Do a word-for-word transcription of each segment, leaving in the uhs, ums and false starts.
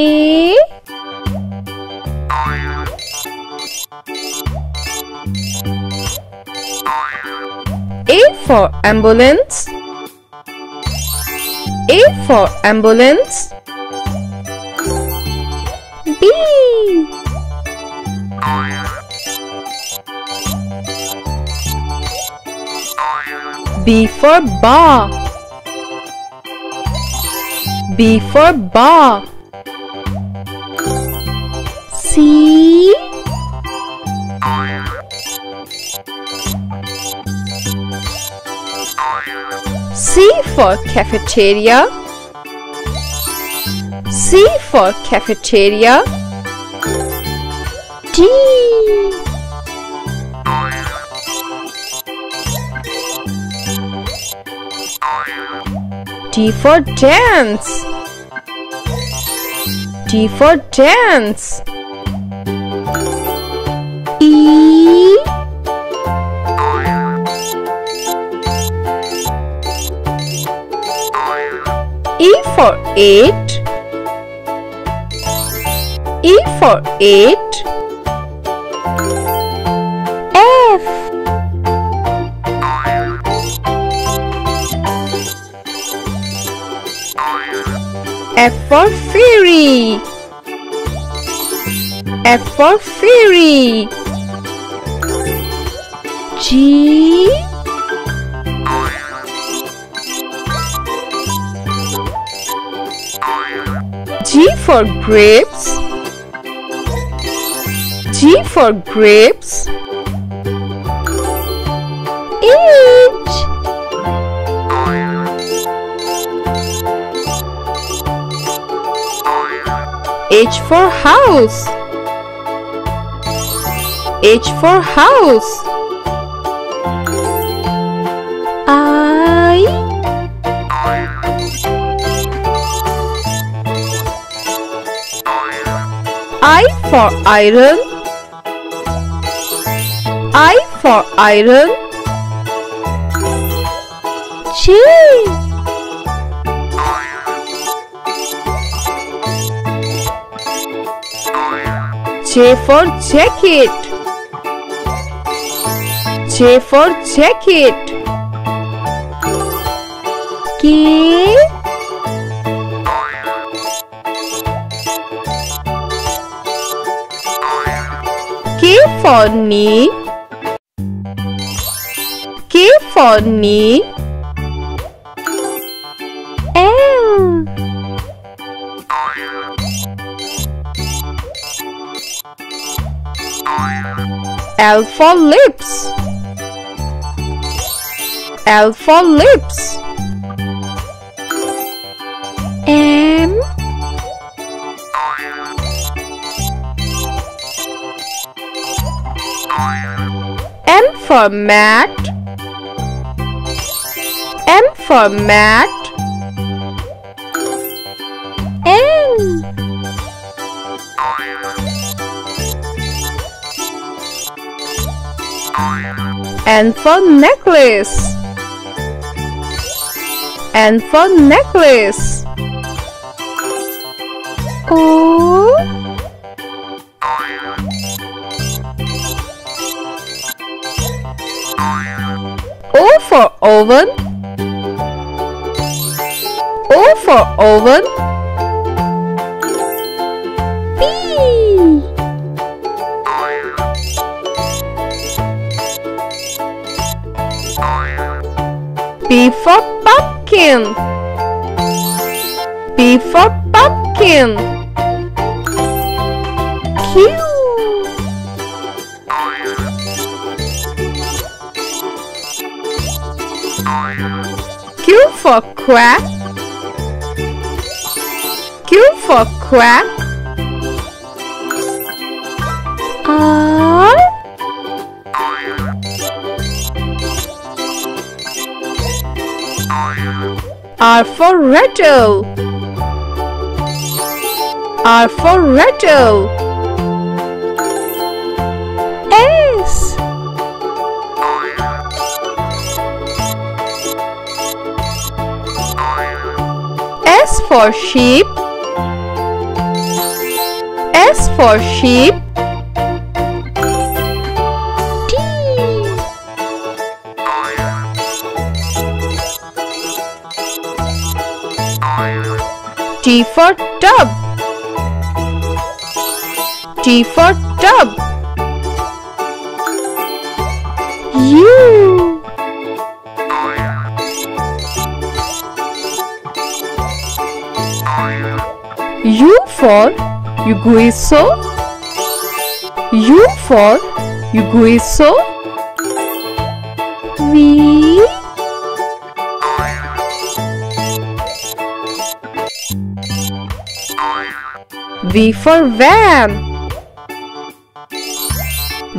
A A for ambulance, A for ambulance. B B for bar, B for bar. C C for cafeteria, C for cafeteria. D D for dance, D for dance. E E for eight, E for eight. F F for fairy, F for fairy. G G for grapes, G for grapes. H H for house, H for house. I I for iron, I for iron. J J for jacket, J for jacket. K K for knee, K for knee. L L for lips, L for lips. M M for mat, M for mat. N N for necklace, N for necklace. O O for oven, O for oven. P P for pumpkin, P for pumpkin. Q Q for quack, Q for quack. R R for rattle, R for rattle. S S for sheep, S for sheep, T. T for tub, T for tub, U. U for Uguiso, U for Uguiso, V. V for van,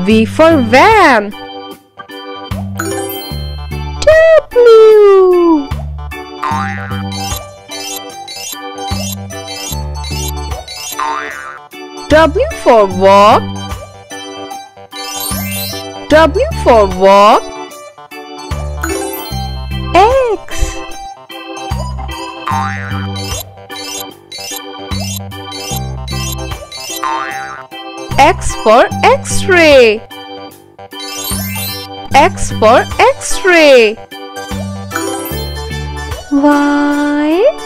V for van, W. W for walk, W for walk, X. X for X-ray, X for X-ray, Y.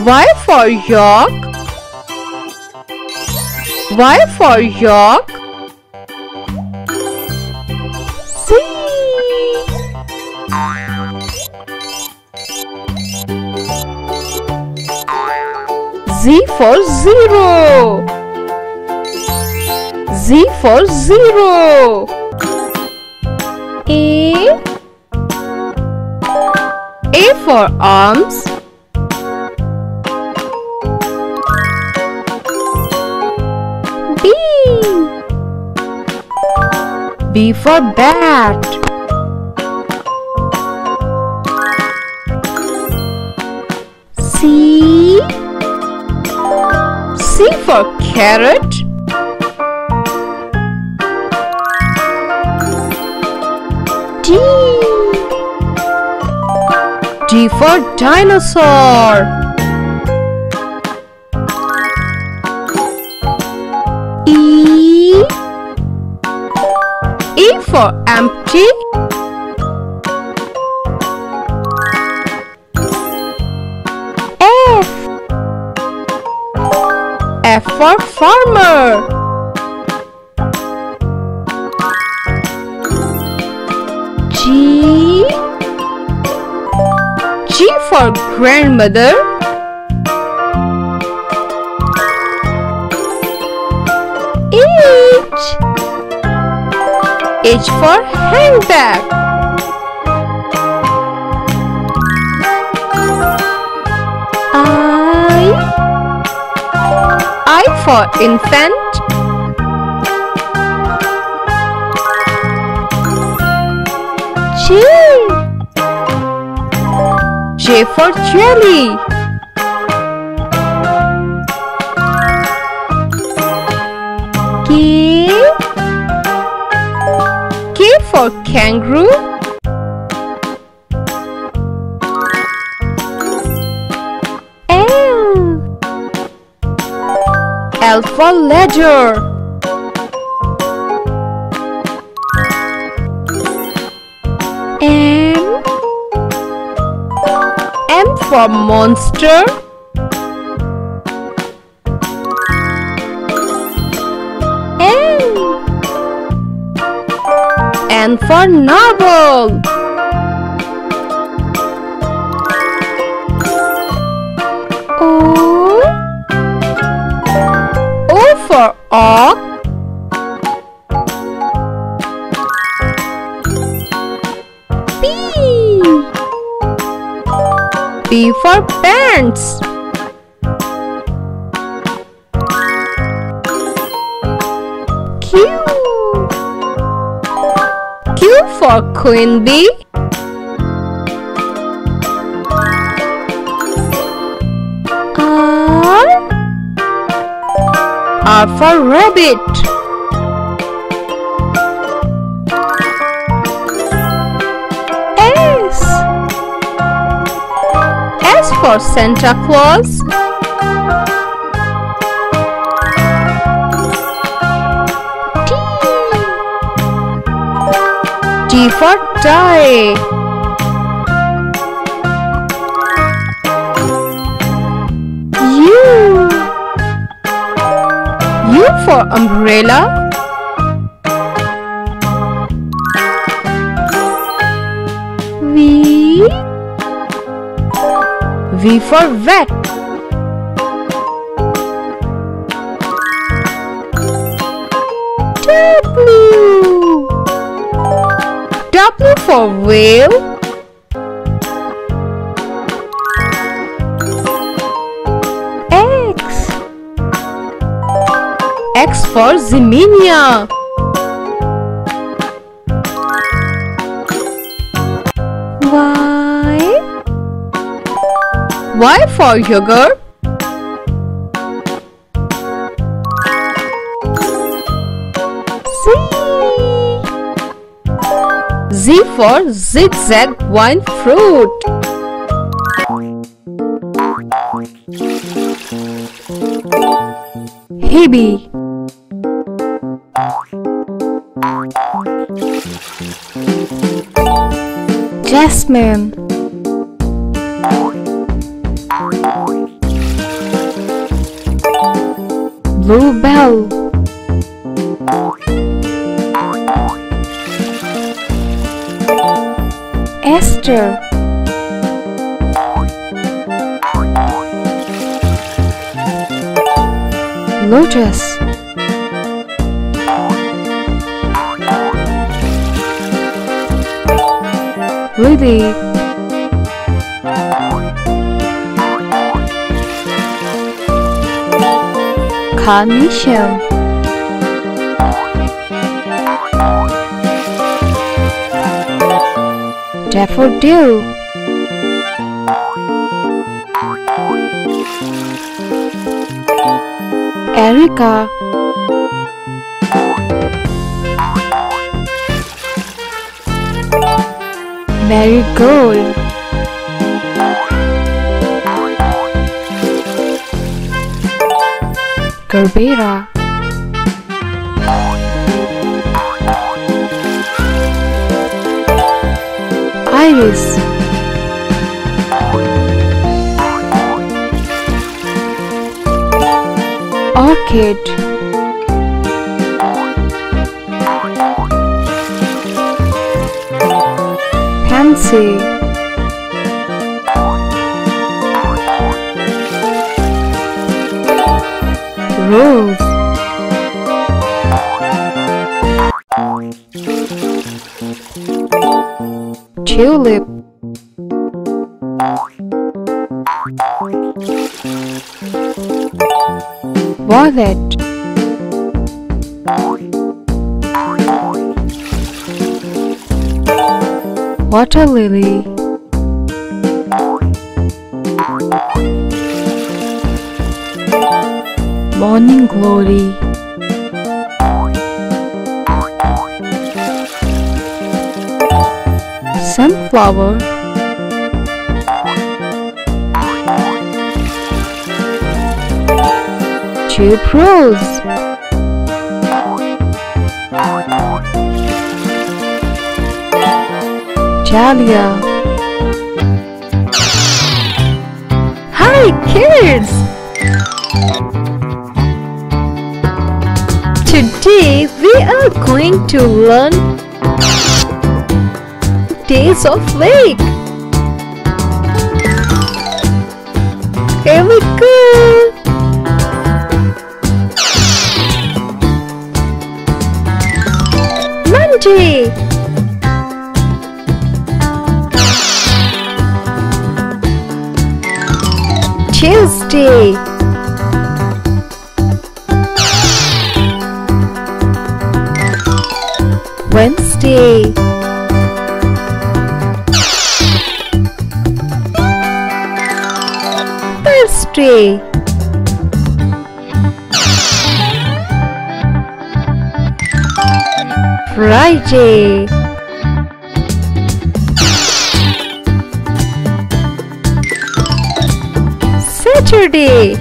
Y for York, Y for York, C. Z for zero, Z for zero, A. A for arms, B for bat, C. C for carrot, D. D for dinosaur, E. E for empty, F. F for farmer, G. G for grandmother, H. H for handbag, I. I for infant, J. J for jelly, K. For kangaroo, L. L for ledger, M. M for monster, N. N for novel, O. O for ox, P. P for pants, Q. Q for queen bee, R. R for rabbit, S. for Santa Claus. T. T for tie. U. U for umbrella. V for vet. W. W for whale. X. X for Ximena. Y for yogurt. Z. Z for zigzag wine fruit. Hebe. Jasmine. Bluebell. Esther. Lotus. Lily. Carnation. Daffodil. Erica. Marigold. Gerbera. Iris. Orchid. Pansy. Rose. Tulip. Violet. Water lily. Morning glory. Sunflower. Tube rose. Dahlia. Hi kids! Today we are going to learn days of lake. Here we go. Monday. Tuesday. Wednesday. Thursday. Friday. today.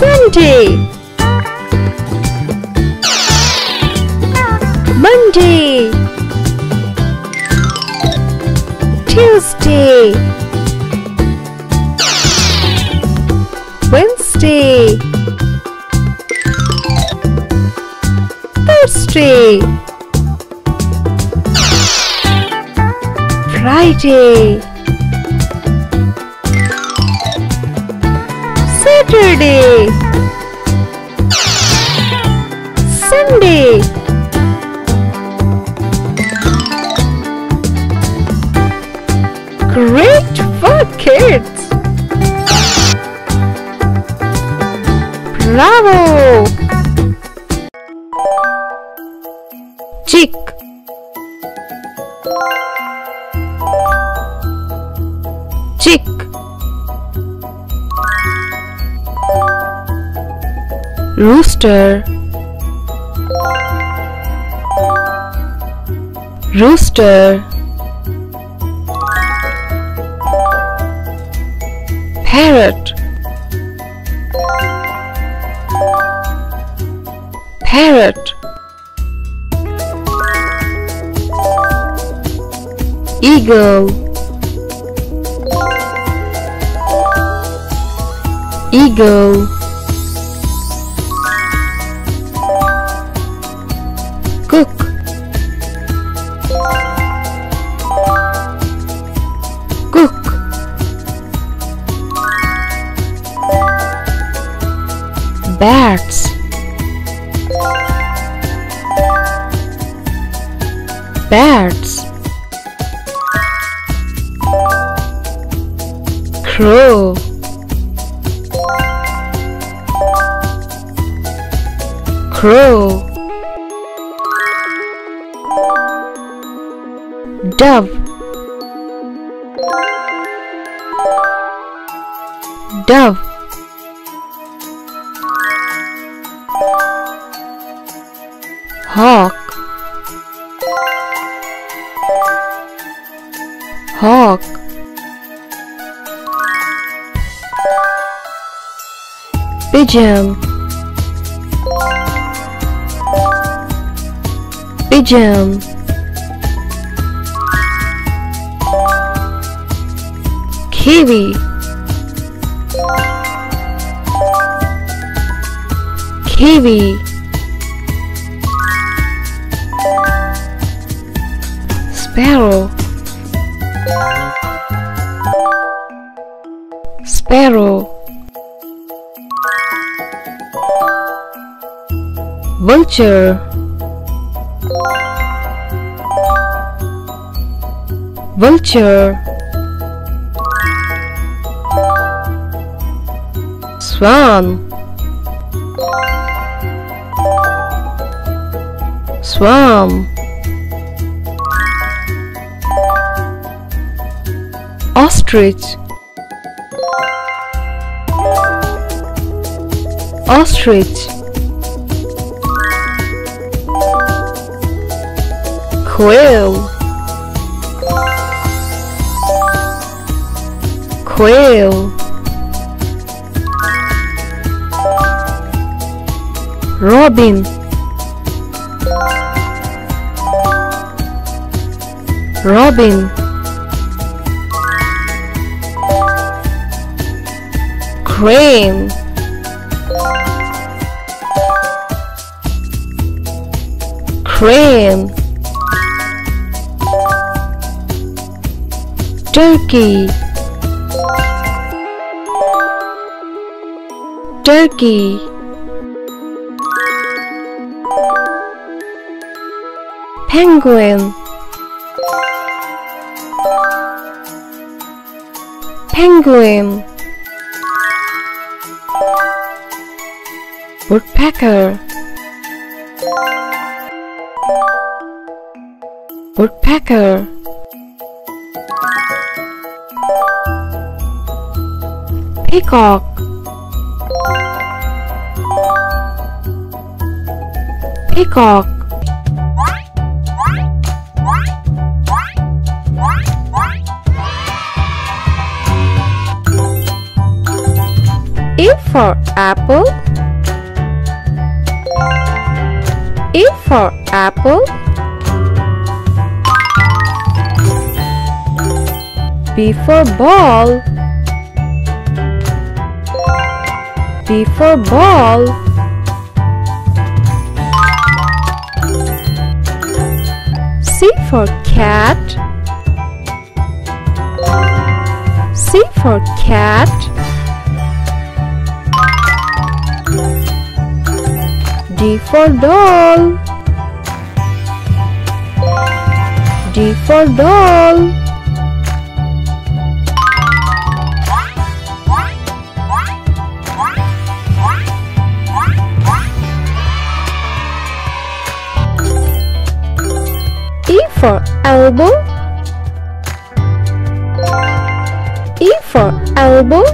Sunday, Monday, Tuesday, Wednesday, Thursday, Friday, Saturday, Sunday, great work, kids! Bravo! Chick, chick, rooster, rooster, parrot, parrot, eagle, eagle, cook, cook, bats, bats, crow, crow, dove, dove, hawk, hawk, pigeon, pigeon, kiwi, kiwi, sparrow, sparrow, vulture, vulture, swan, swan, ostrich, ostrich, quail, quail, robin, robin, crane, crane, turkey, turkey, penguin, penguin, woodpecker, woodpecker, peacock, peacock, A for apple, A for apple, B for ball, B for ball, C for cat, C for cat, D for doll, D for doll, E for elbow, E for elbow,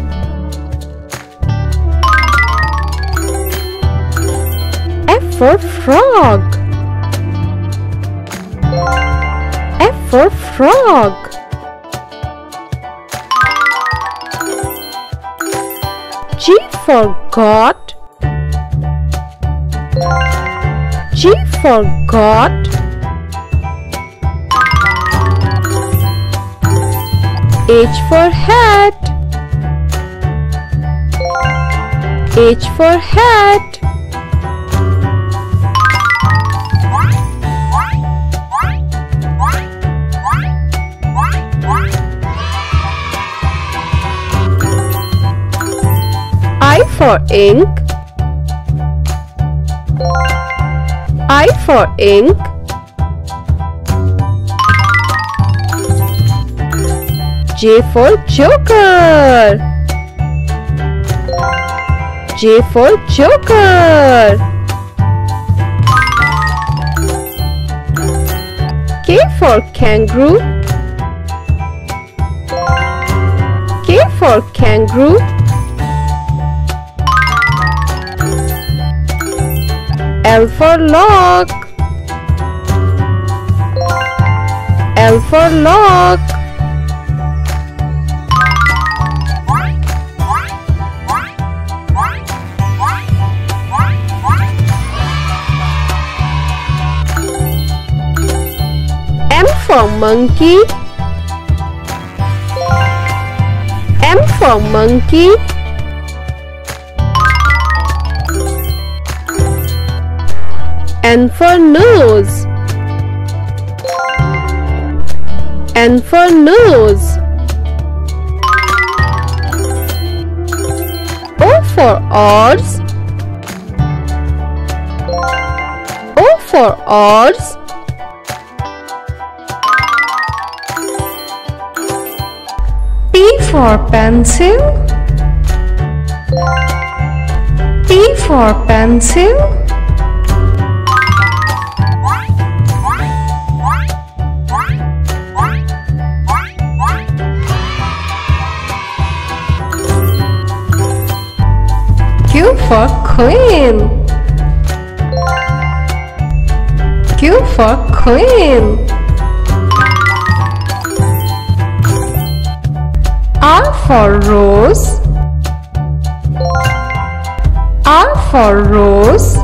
F for frog, F for frog, G for God, G for God, H for hat, H for hat, I for ink, I for ink, J for joker, J for joker, K for kangaroo, K for kangaroo, L for log, L for log, M for monkey, M for monkey, N for nose, N for nose, O for oars, O for oars, P for pencil, P for pencil, Q for queen, Q for queen, R for rose, R for rose,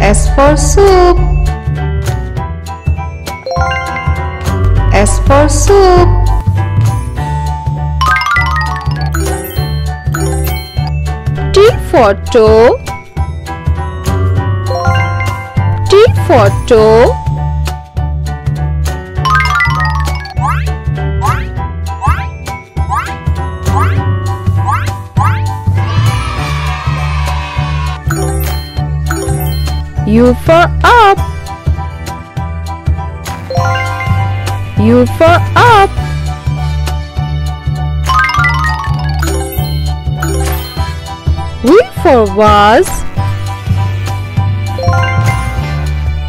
S for soup, S for soup, T for toe, T for toe, U for up, U for up, V for vase,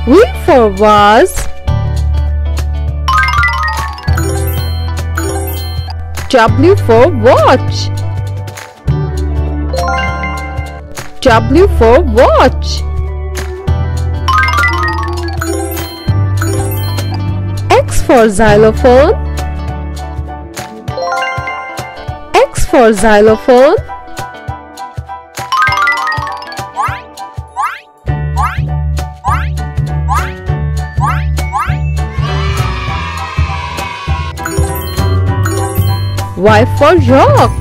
V for vase, W for watch, W for watch, X for xylophone, for xylophone. Y for rock.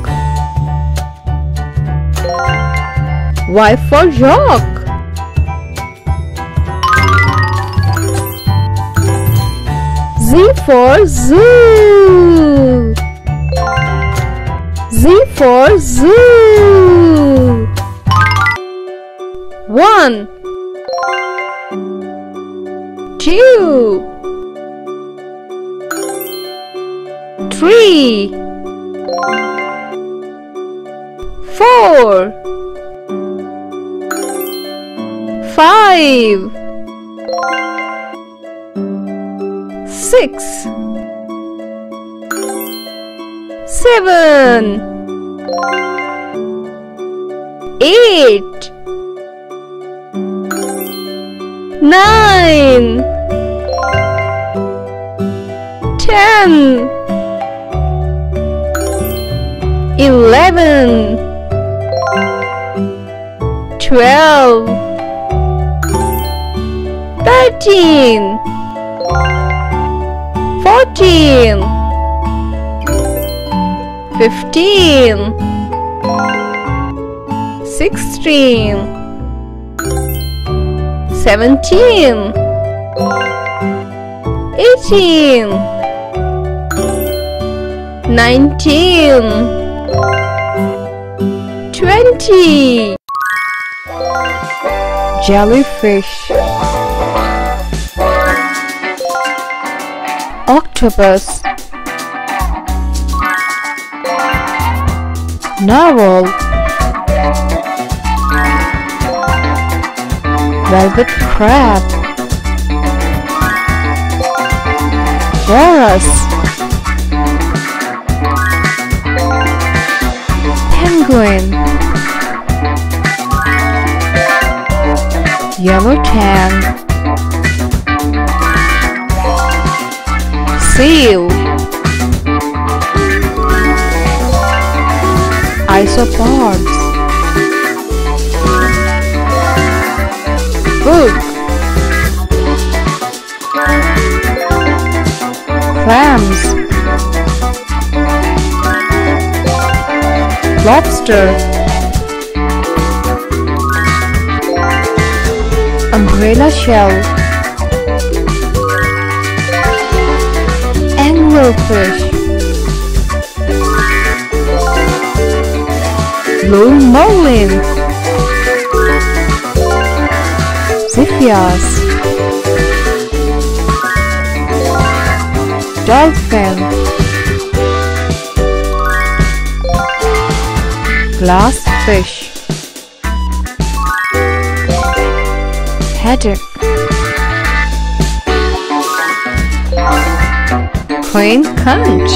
Y for rock. Z for zoo. Z for zoo. One, two, three, Four, five, six, seven, eight, nine, ten, eleven, twelve, thirteen, fourteen, fifteen, sixteen, seventeen, eighteen, nineteen, twenty. Jellyfish, octopus, narwhal, velvet crab, walrus, penguin, yellowtail, seal, isopods, book, clams, lobster, umbrella shell, anglerfish, blue marlin, zephyrs, dolphin, glass fish, haddock, queen conch,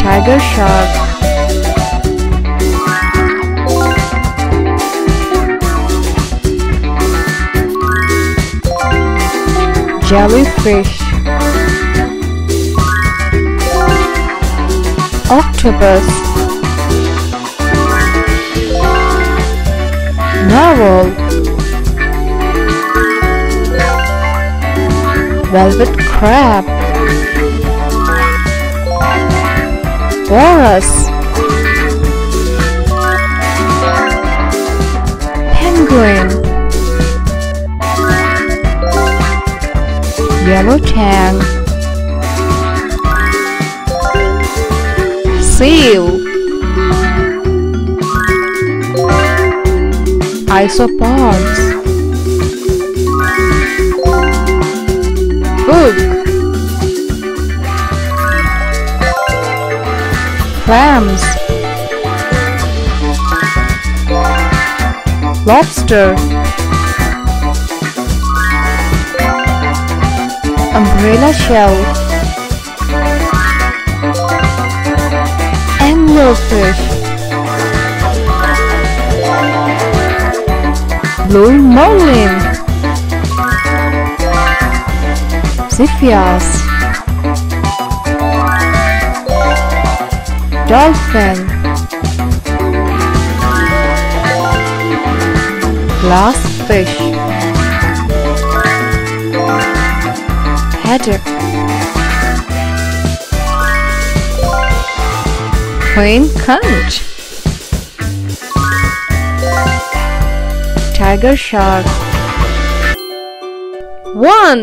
tiger shark, jellyfish, octopus, narwhal, velvet crab, walrus, penguin, yellowtail, seal, isopods, bug, clams, lobster, umbrella shell, fish, blue marlin, zephyrs, dolphin, glass fish, haddock, queen conch, tiger shark. One,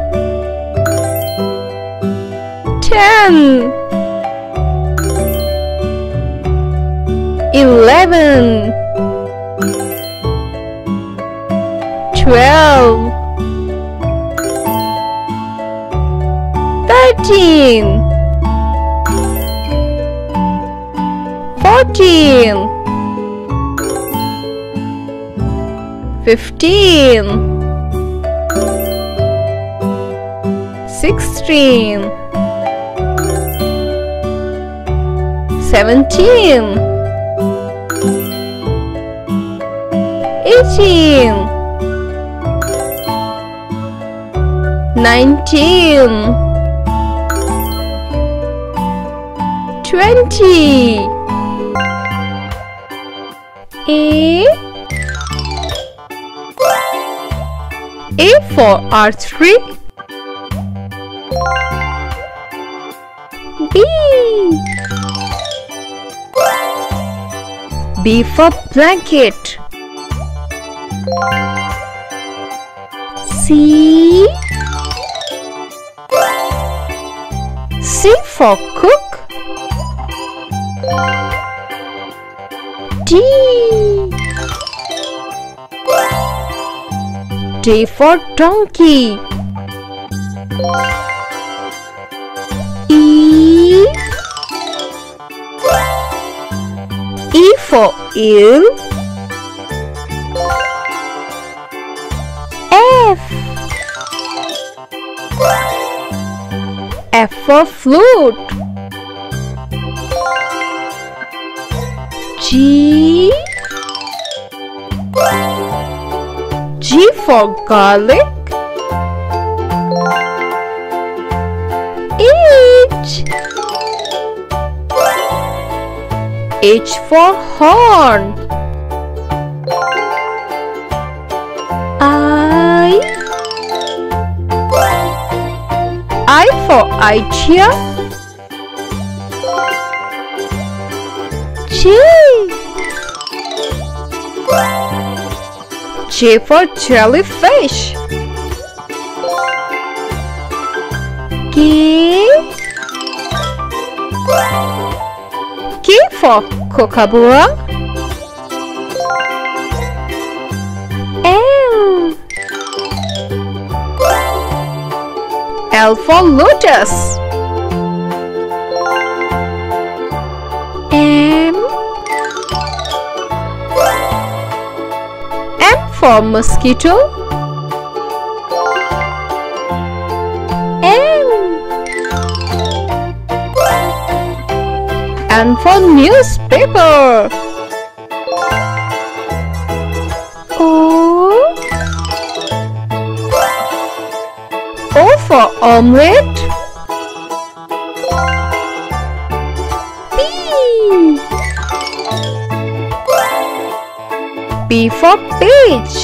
ten, eleven, twelve, thirteen, fourteen, fifteen, sixteen, seventeen, eighteen, nineteen, twenty. A A for archery. B B for blanket. C C for cook. D D for donkey. E E for eel. F for flute. G G for garlic. H H for horn. I for idea. J J for jellyfish. K K for kookaburra. L for lotus. M M for mosquito. N N for newspaper. For omelette. P P for peach.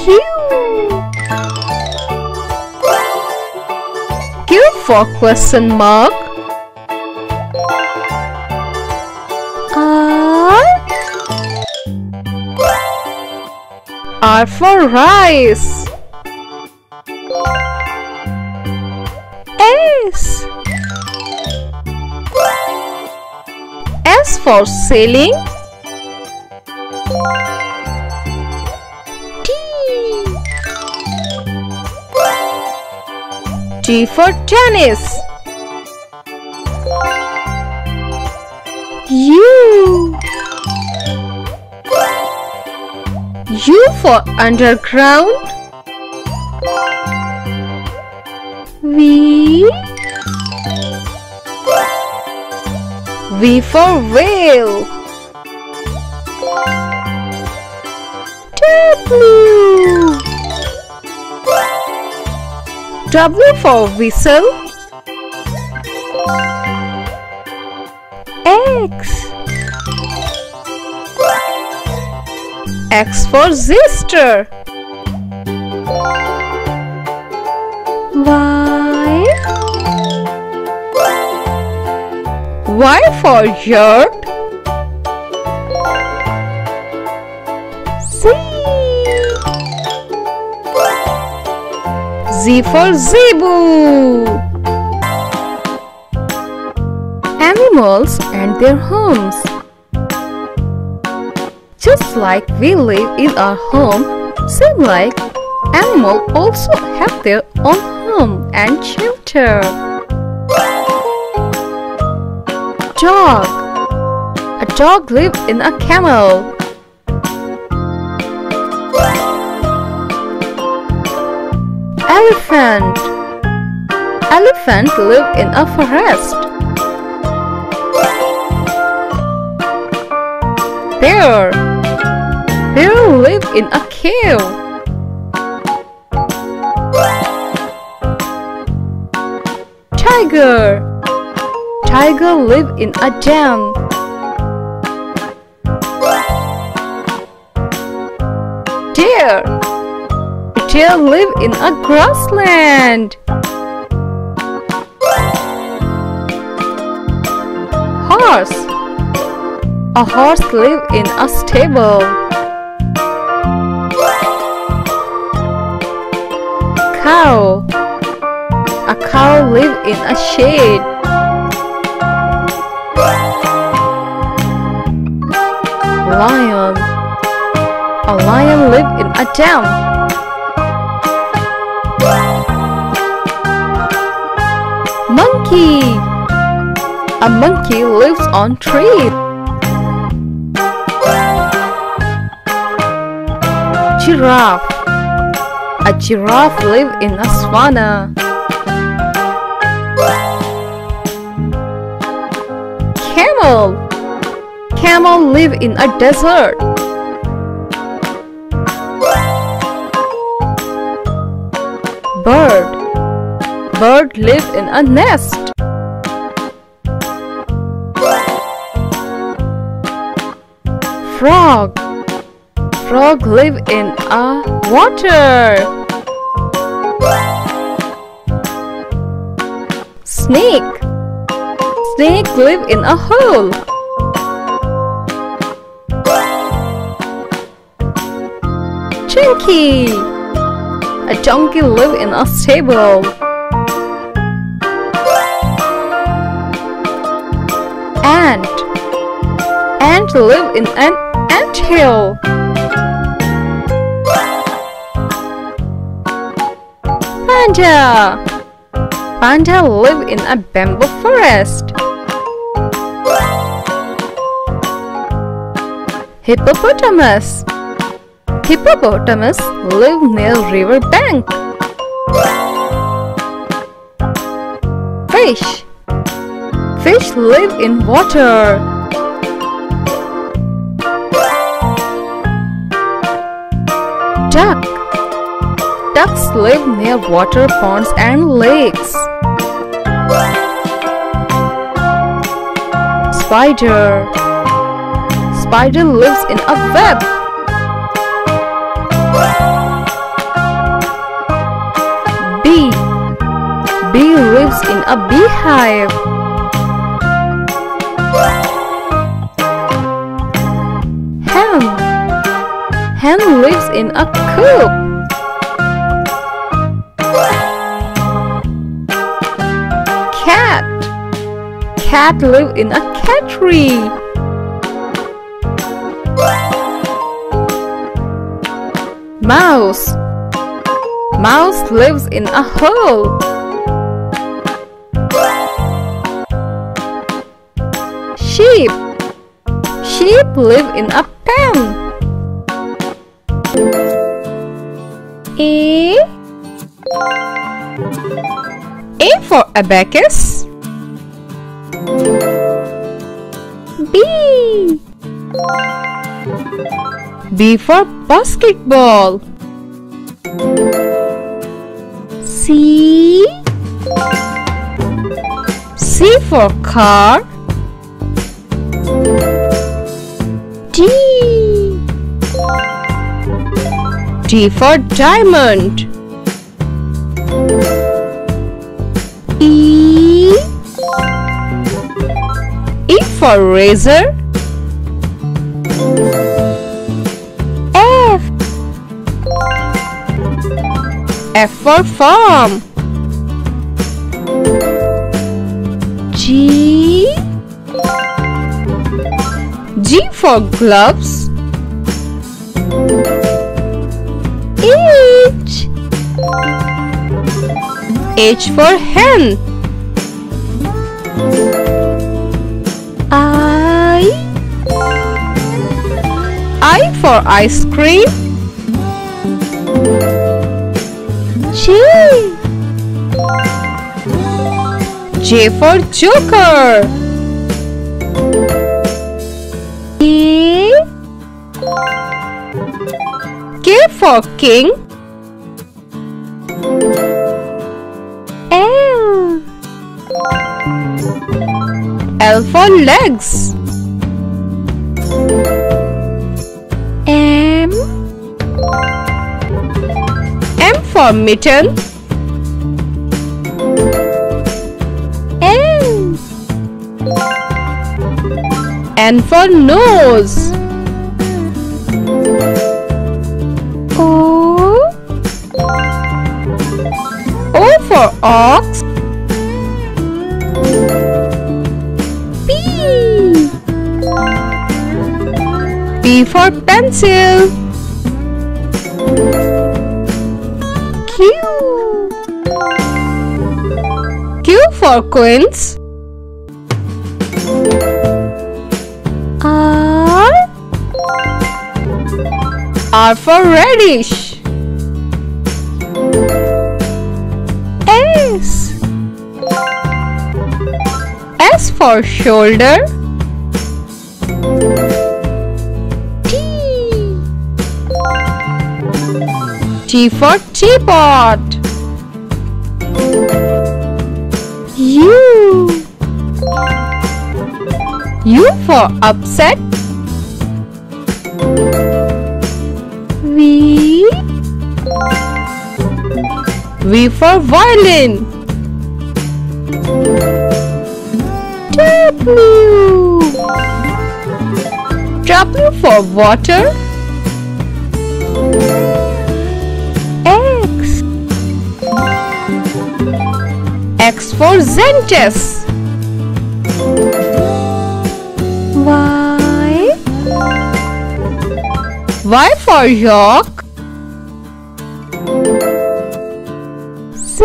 Q Q for question mark. R for rice. S S for sailing. T T for tennis. U. U for underground. V. V for whale. W. W for whistle. X. X for sister. Y. Y for yard. Z. Z for zebu. Animals and their homes. Just like we live in our home, seem like animals also have their own home and shelter. Dog. A dog lives in a kennel. Elephant. Elephant lives in a forest. Bear. Bear live in a cave. Tiger. Tiger live in a dam. Deer. Deer live in a grassland. Horse. A horse lives in a stable. Cow. A cow lives in a shed. Lion. A lion lives in a dam. Monkey. A monkey lives on tree. Giraffe. A giraffe lives in a savanna. Camel. Camel lives in a desert. Bird. Bird lives in a nest. Frog. Frog live in a water. Snake. Snake live in a hole. Donkey. A donkey live in a stable. Ant. Ant live in an anthill. Panda. Panda live in a bamboo forest. Hippopotamus. Hippopotamus live near river bank. Fish. Fish live in water. Duck. Ducks live near water ponds and lakes. Spider. Spider lives in a web. Bee. Bee lives in a beehive. Hen. Hen lives in a coop. Cat live in a cat tree. Mouse. Mouse lives in a hole. sheep live in uptown? A. A for abacus. B. B for basketball. C. C for car. D. D for diamond. E. E for razor. F. F for farm. G. G for gloves. H. H for hen. I. I for ice cream. J. J for joker. K. K for king. L. L for legs. M. M for mitten. N for nose. O. O for ox. P. P for pencil. Q. Q for quince. R for radish. S. S for shoulder. T. T for teapot. U. U for upset. V. V for violin. W. W for water. X. X for Xantus. Y for York. Z.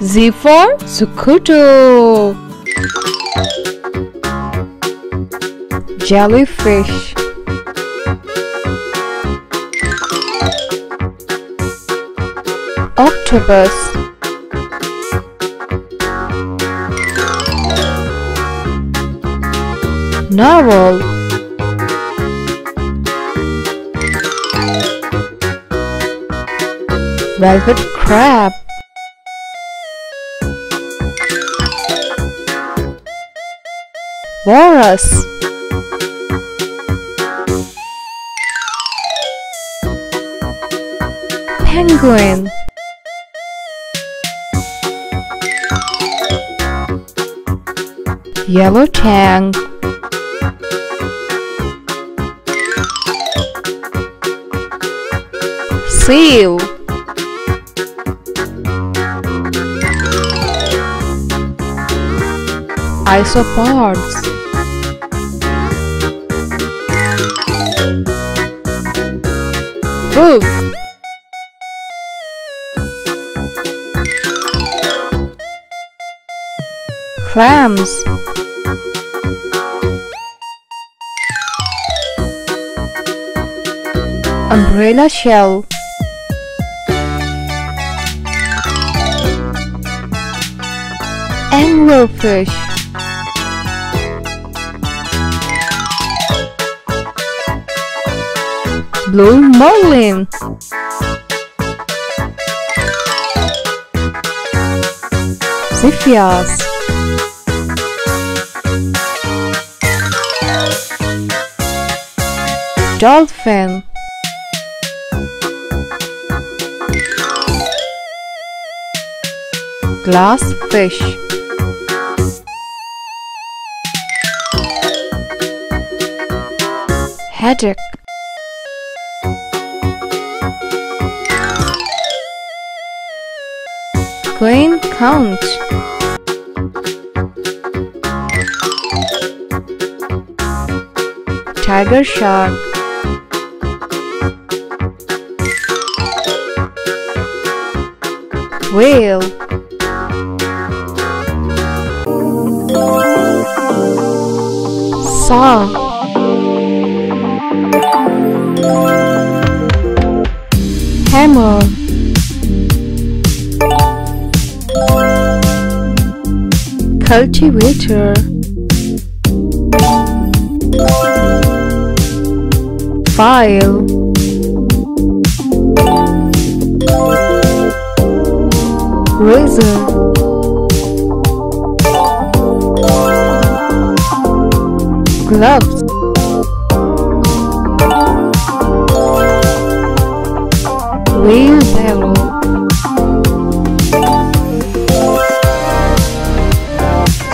Z for Zucuto. Jellyfish. Octopus. Narwhal. Velvet crab. Walrus. Penguin. Yellow tang. Seal. Isopods. Wolf. Clams. Umbrella shell. Anglerfish. Blue marlin. Zephyrs. Dolphin. Glass fish. Haddock. Queen conch. Tiger shark. Whale. Saw. Hammer. Cultivator. File. Razor. Gloves. Wheelbarrow.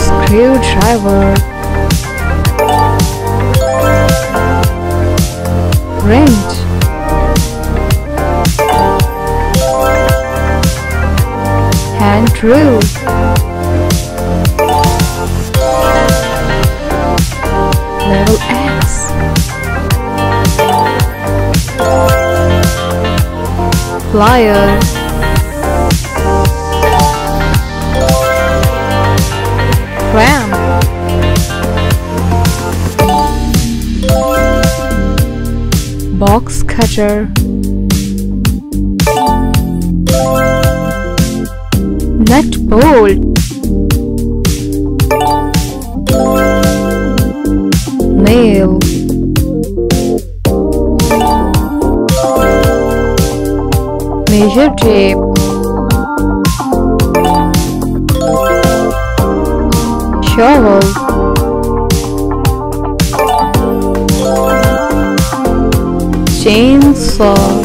Screwdriver. Wrench. Hand drill. Metal axe. Plier. Clamp. Box cutter. Nut bolt. Nail. Measure tape. Shovel. Chainsaw.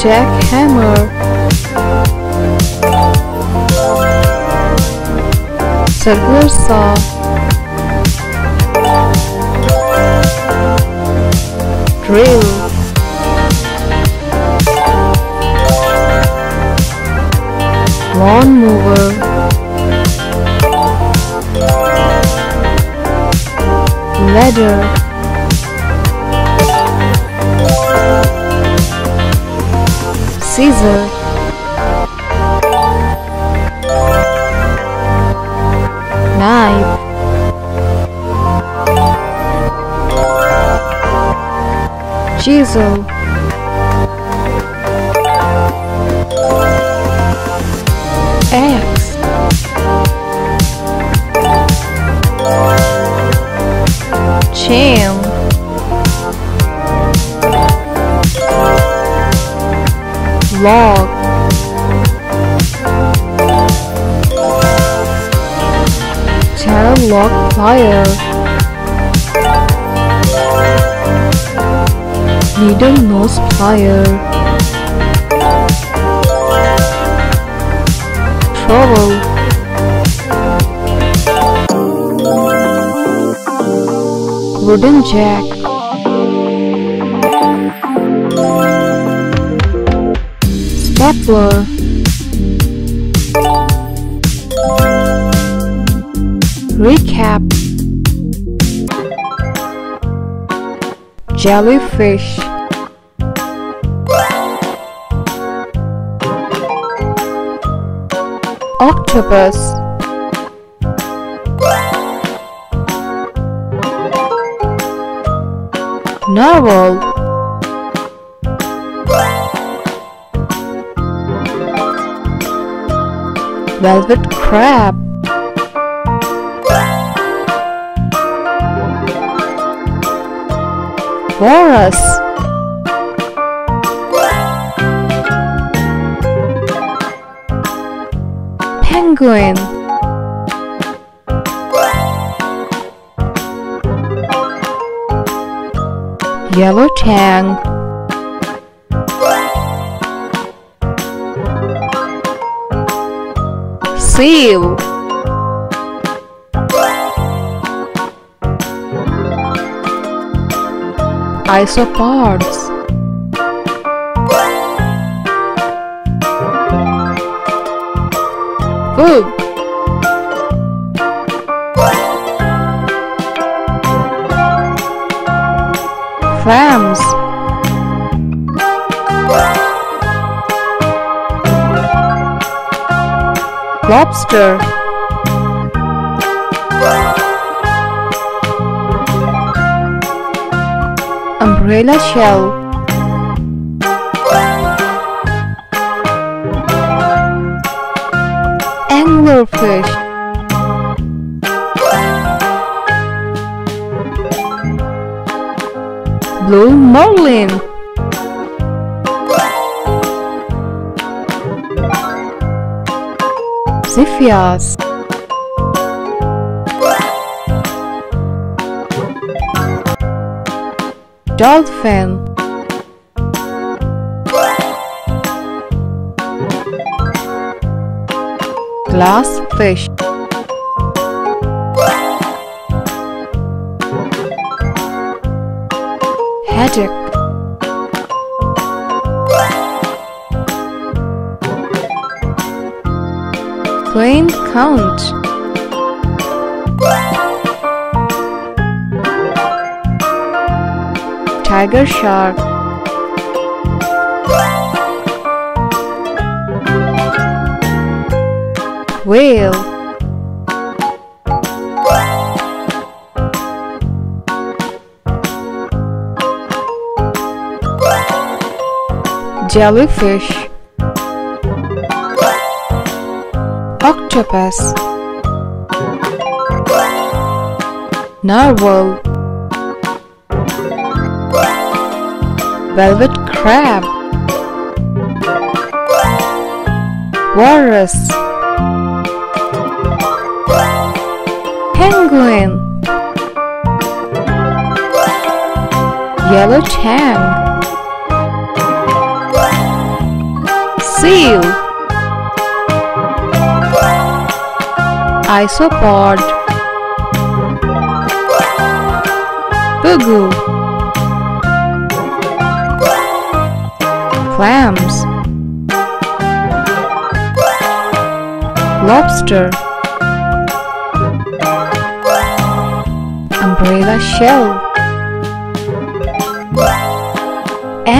Jackhammer. Circular saw. Drill. Lawn mower. Ladder. Scissor. Knife. Chisel. Axe. Chain. Log. Channel lock plier. Needle nose plier. Trowel. Wooden jack. Stapler. Recap. Jellyfish. Octopus. Novel. Velvet Crab. Walrus. Penguin. Yellow Tang. Seal. Isopods. Food. Clams. Lobster. Umbrella shell. Anglerfish. Blue marlin. Ziphias. Dolphin. Glass fish. Haddock. Plain conch. Tiger shark. Whale. Jellyfish. Octopus. Narwhal. Velvet crab. Walrus. Penguin. Yellow tang. Seal. Isopod. Fugu. Clams. Lobster. Umbrella shell.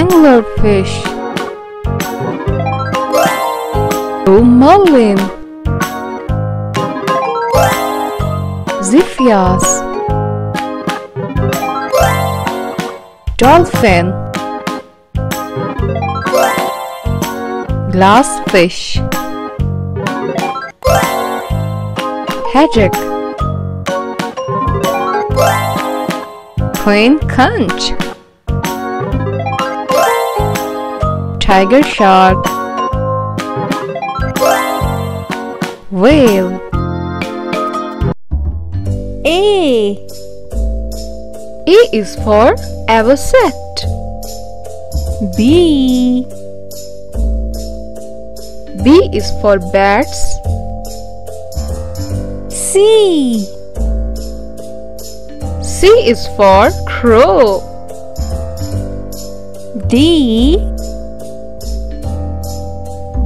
Anglerfish. Blue marlin. Ziphias. Dolphin. Glass fish. Haddock. Plain conch. Tiger shark. Whale. A. A is for avocet. B. B is for bats. C. C is for crow. D.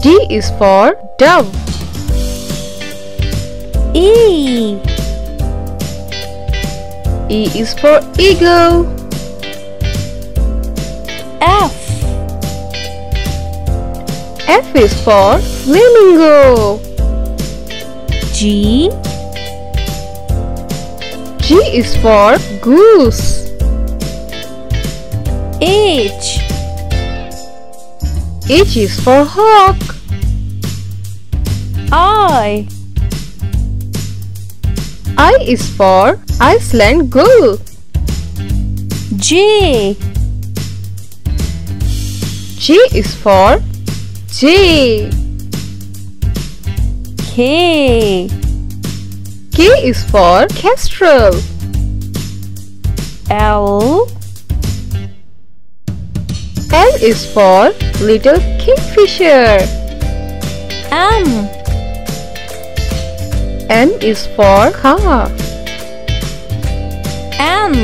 D is for dove. E. E is for eagle. F. F is for flamingo. G. G is for goose. H. H is for hawk. I. I is for Iceland gull. J. J is for J. K. K is for kestrel. L. L is for little kingfisher. M. N is for car. M.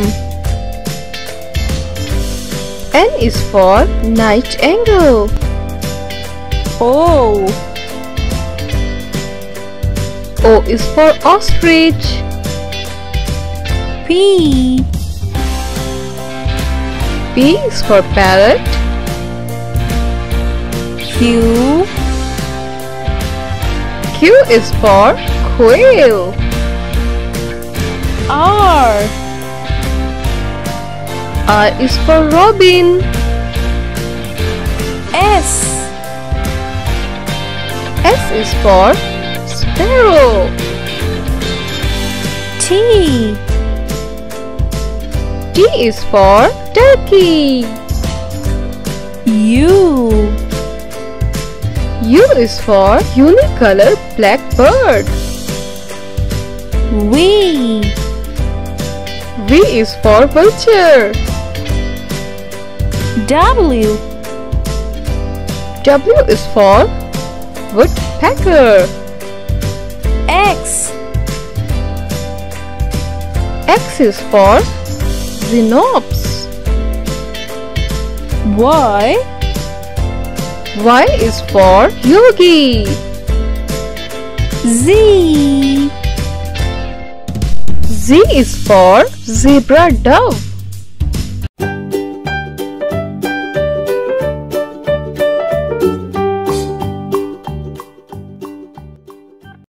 N is for night angle. O. O is for ostrich. P. P is for parrot. Q. Q is for quail. R. R is for robin. S. S is for sparrow. T. T is for turkey. U. U is for unicolor blackbird. V. V is for vulture. W. W is for woodpecker. X. X is for xenops. Y. Y is for yogi. Z. Z is for zebra dove.